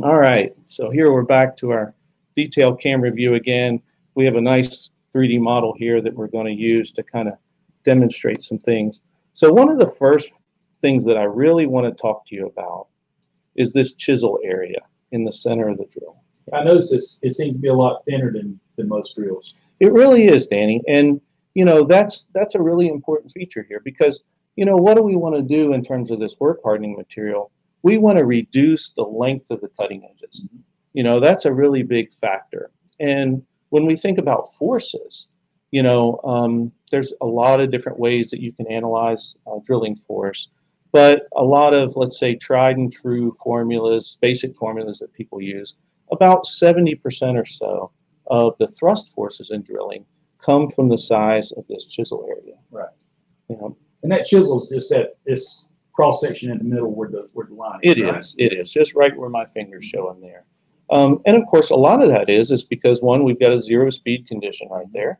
All right, so here we're back to our detailed camera view again. We have a nice 3D model here that we're going to use to kind of demonstrate some things. So one of the first things that I really want to talk to you about is this chisel area in the center of the drill. I noticed this, it seems to be a lot thinner than most drills. It really is, Danny. And, you know, that's a really important feature here because, you know, what do we want to do in terms of this work hardening material? We want to reduce the length of the cutting edges. Mm-hmm. You know, that's a really big factor. And when we think about forces, you know, there's a lot of different ways that you can analyze drilling force, but a lot of, let's say, tried and true formulas, basic formulas that people use, about 70% or so of the thrust forces in drilling come from the size of this chisel area. Right. You know? And that chisel is just at this cross section in the middle where the line is. It right? is. It is just right where my fingers show in there. And of course, a lot of that is because one, we've got a zero speed condition right there.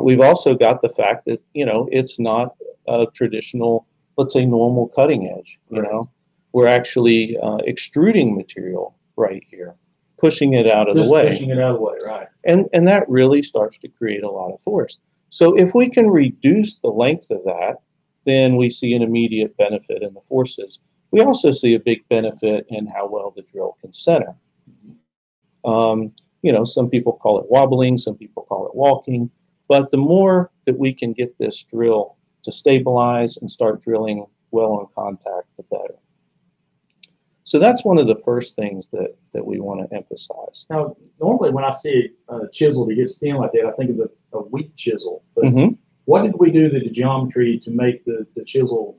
We've also got the fact that, you know, it's not a traditional, let's say, normal cutting edge. You right. know, we're actually extruding material right here, pushing it out of the way. Pushing it out of the way, right? And that really starts to create a lot of force. So if we can reduce the length of that, then we see an immediate benefit in the forces. We also see a big benefit in how well the drill can center. You know, some people call it wobbling, some people call it walking, but the more that we can get this drill to stabilize and start drilling well on contact, the better. So that's one of the first things that we want to emphasize. Now, normally when I see a chisel that gets thin like that, I think of a weak chisel, but mm-hmm. what did we do to the geometry to make the chisel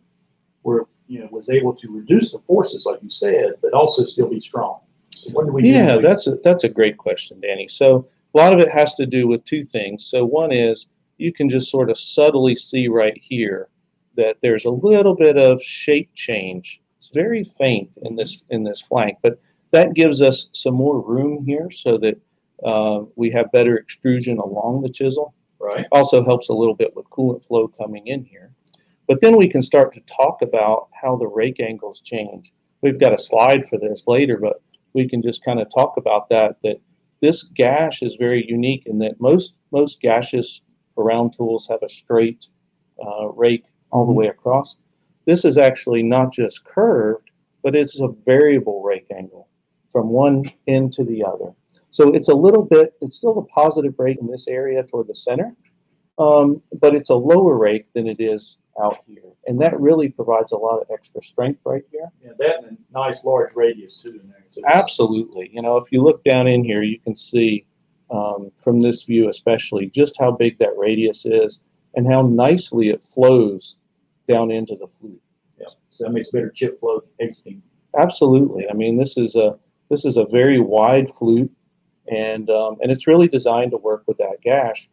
where, you know, was able to reduce the forces, like you said, but also still be strong? So what did we do? Yeah, that's a great question, Danny. So a lot of it has to do with two things. So one is you can just sort of subtly see right here that there's a little bit of shape change. It's very faint in this flank, but that gives us some more room here so that we have better extrusion along the chisel. Right. Also helps a little bit with coolant flow coming in here. But then we can start to talk about how the rake angles change. We've got a slide for this later, but we can just kind of talk about that this gash is very unique in that most gashes around tools have a straight rake all the way across. This is actually not just curved, but it's a variable rake angle from one end to the other. So it's a little bit, it's still a positive rake in this area toward the center, but it's a lower rake than it is out here. And that really provides a lot of extra strength right here. Yeah, that and a nice large radius too in there. So absolutely. You know, if you look down in here, you can see from this view especially just how big that radius is and how nicely it flows down into the flute. Yeah, so that makes better chip flow exiting. Absolutely. I mean, this is a very wide flute. And it's really designed to work with that gash.